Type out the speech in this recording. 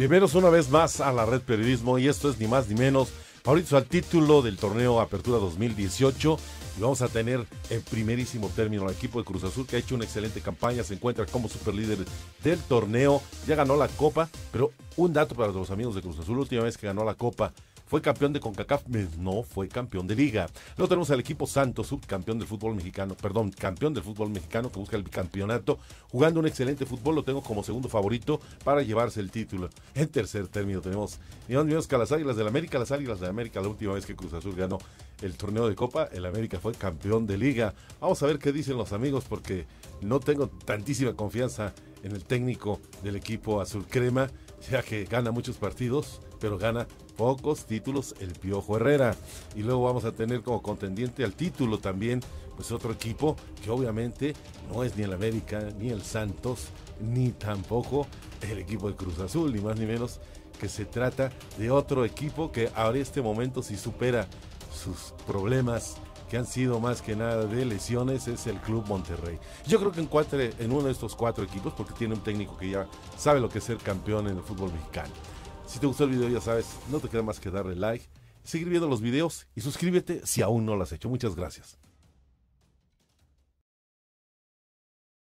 Bienvenidos una vez más a la Red Periodismo, y esto es ni más ni menos favoritos al título del torneo Apertura 2018. Y vamos a tener en primerísimo término al equipo de Cruz Azul, que ha hecho una excelente campaña, se encuentra como superlíder del torneo, ya ganó la Copa. Pero un dato para los amigos de Cruz Azul: la última vez que ganó la Copa fue campeón de CONCACAF, no fue campeón de liga. Luego tenemos al equipo Santos, subcampeón del fútbol mexicano, perdón, campeón del fútbol mexicano, que busca el bicampeonato, jugando un excelente fútbol. Lo tengo como segundo favorito para llevarse el título. En tercer término tenemos ni más ni menos que a las Águilas del América. Las Águilas del América, la última vez que Cruz Azul ganó el torneo de Copa, el América fue campeón de liga. Vamos a ver qué dicen los amigos, porque no tengo tantísima confianza en el técnico del equipo azul crema, ya que gana muchos partidos, pero gana pocos títulos el Piojo Herrera. Y luego vamos a tener como contendiente al título también, pues, otro equipo que obviamente no es ni el América, ni el Santos, ni tampoco el equipo de Cruz Azul, ni más ni menos que se trata de otro equipo que ahora en este momento sí supera sus problemas, que han sido más que nada de lesiones, es el club Monterrey. Yo creo que encuentre en uno de estos cuatro equipos, porque tiene un técnico que ya sabe lo que es ser campeón en el fútbol mexicano. Si te gustó el video, ya sabes, no te queda más que darle like, seguir viendo los videos y suscríbete si aún no lo has hecho. Muchas gracias.